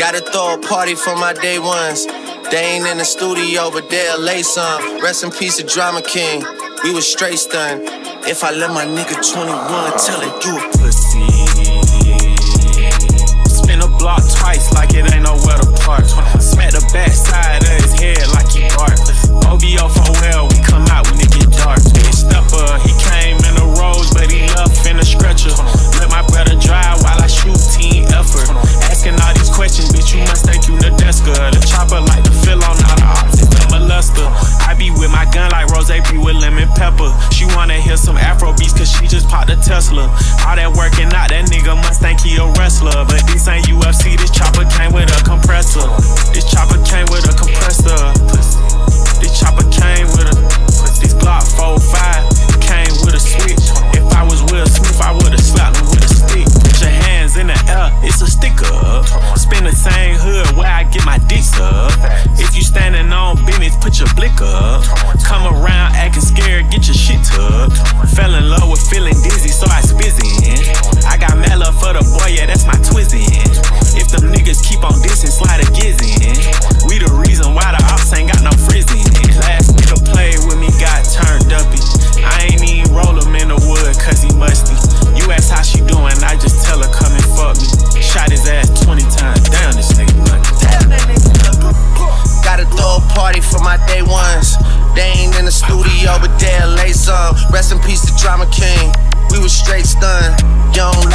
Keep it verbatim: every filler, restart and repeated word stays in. Gotta throw a party for my day ones. They ain't in the studio, but they'll lay some. Rest in peace to Drama King. We was straight stunned. If I let my nigga twenty-one tell it, you a pussy. Spin a block twice like it ain't nowhere to park. Smack the back side of his head like he barked. O B O for well, we come out when it get dark. Big stepper, he came in the rose, but he left in a stretcher. Let my brother drive while I shoot team effort. Asking all these questions, bitch, you must think you Nadeska. The chopper like the fill on out of I be with my gun like Rose be with lemon pepper. She wanna hear some Afro beats cause she just popped a Tesla. All that working out, that nigga must think he a wrestler. But this ain't U F C, this chopper came with a compressor. This chopper came with a compressor. This chopper came with a, this Glock four five came with a switch. If I was Will Smith, I would've slapped him with a stick. Put your hands in the air, it's a sticker. Spin the same hood where I get my dicks up. If you standing on business, put your blick up. Come around acting scared, get your shit tucked. Fell in love with feeling dizzy, so I spizzin'. I got mad love for the boy, yeah, that's my twizzin'. If them niggas keep on dissing, slide a gizzin'. We the reason why the ops ain't got no frizzin'. Last nigga played with me, got turned uppy. I ain't even roll him in the wood, cause he musty. You ask how she doing, I just tell her come and fuck me. Shot his ass twenty times, down this nigga lucky. Gotta throw a party for my day ones. They ain't in the studio, but they'll lay some. Rest in peace to Drama King. We was straight stunned. Young